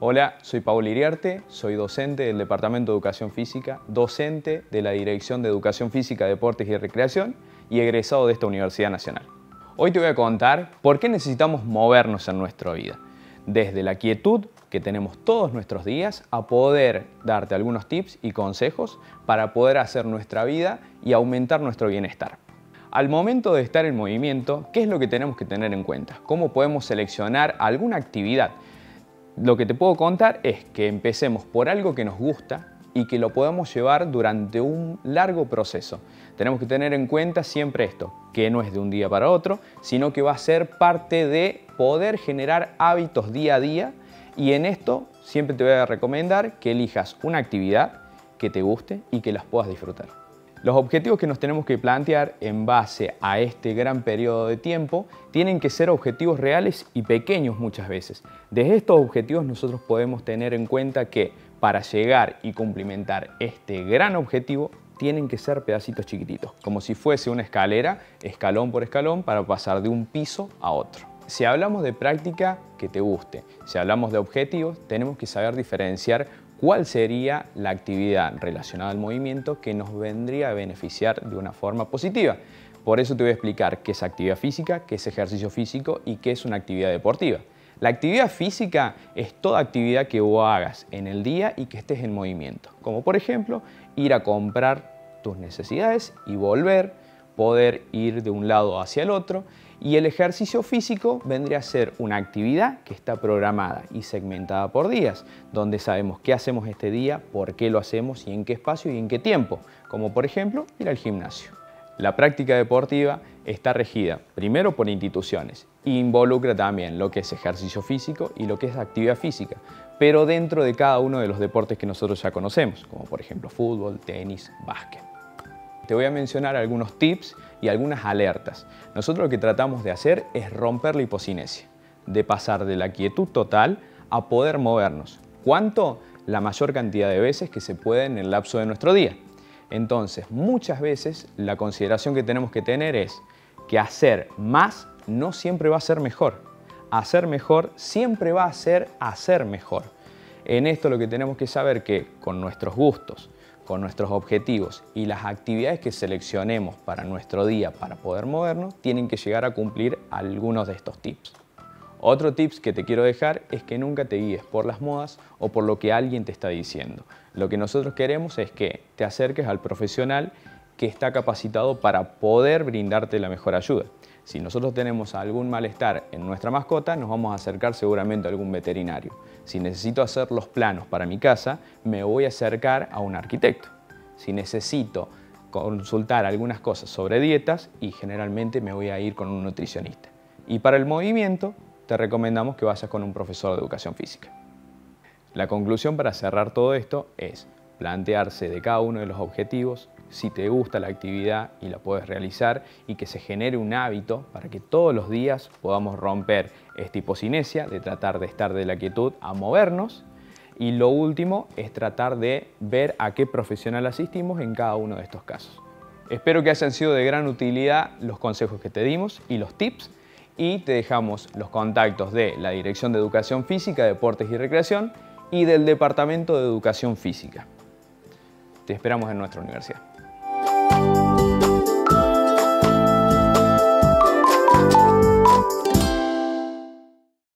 Hola, soy Paul Iriarte, soy docente del Departamento de Educación Física, docente de la Dirección de Educación Física, Deportes y Recreación y egresado de esta Universidad Nacional. Hoy te voy a contar por qué necesitamos movernos en nuestra vida. Desde la quietud que tenemos todos nuestros días a poder darte algunos tips y consejos para poder hacer nuestra vida y aumentar nuestro bienestar. Al momento de estar en movimiento, ¿qué es lo que tenemos que tener en cuenta? ¿Cómo podemos seleccionar alguna actividad? Lo que te puedo contar es que empecemos por algo que nos gusta y que lo podemos llevar durante un largo proceso. Tenemos que tener en cuenta siempre esto, que no es de un día para otro, sino que va a ser parte de poder generar hábitos día a día. Y en esto siempre te voy a recomendar que elijas una actividad que te guste y que las puedas disfrutar. Los objetivos que nos tenemos que plantear en base a este gran periodo de tiempo tienen que ser objetivos reales y pequeños muchas veces. Desde estos objetivos nosotros podemos tener en cuenta que para llegar y cumplimentar este gran objetivo tienen que ser pedacitos chiquititos, como si fuese una escalera, escalón por escalón, para pasar de un piso a otro. Si hablamos de práctica que te guste, si hablamos de objetivos, tenemos que saber diferenciar cuál sería la actividad relacionada al movimiento que nos vendría a beneficiar de una forma positiva. Por eso te voy a explicar qué es actividad física, qué es ejercicio físico y qué es una actividad deportiva. La actividad física es toda actividad que vos hagas en el día y que estés en movimiento. Como por ejemplo, ir a comprar tus necesidades y volver, poder ir de un lado hacia el otro. Y el ejercicio físico vendría a ser una actividad que está programada y segmentada por días, donde sabemos qué hacemos este día, por qué lo hacemos y en qué espacio y en qué tiempo, como por ejemplo ir al gimnasio. La práctica deportiva está regida primero por instituciones e involucra también lo que es ejercicio físico y lo que es actividad física, pero dentro de cada uno de los deportes que nosotros ya conocemos, como por ejemplo fútbol, tenis, básquet. Te voy a mencionar algunos tips y algunas alertas. Nosotros lo que tratamos de hacer es romper la hipocinesia, de pasar de la quietud total a poder movernos. ¿Cuánto? La mayor cantidad de veces que se puede en el lapso de nuestro día. Entonces, muchas veces la consideración que tenemos que tener es que hacer más no siempre va a ser mejor. Hacer mejor siempre va a ser hacer mejor. En esto lo que tenemos que saber que con nuestros gustos, con nuestros objetivos y las actividades que seleccionemos para nuestro día para poder movernos, tienen que llegar a cumplir algunos de estos tips. Otro tips que te quiero dejar es que nunca te guíes por las modas o por lo que alguien te está diciendo. Lo que nosotros queremos es que te acerques al profesional que está capacitado para poder brindarte la mejor ayuda. Si nosotros tenemos algún malestar en nuestra mascota, nos vamos a acercar seguramente a algún veterinario. Si necesito hacer los planos para mi casa, me voy a acercar a un arquitecto. Si necesito consultar algunas cosas sobre dietas, y generalmente me voy a ir con un nutricionista. Y para el movimiento, te recomendamos que vayas con un profesor de educación física. La conclusión para cerrar todo esto es plantearse de cada uno de los objetivos, si te gusta la actividad y la puedes realizar, y que se genere un hábito para que todos los días podamos romper esta hipocinesia de tratar de estar de la quietud a movernos. Y lo último es tratar de ver a qué profesional asistimos en cada uno de estos casos. Espero que hayan sido de gran utilidad los consejos que te dimos y los tips, y te dejamos los contactos de la Dirección de Educación Física, Deportes y Recreación y del Departamento de Educación Física. Te esperamos en nuestra universidad.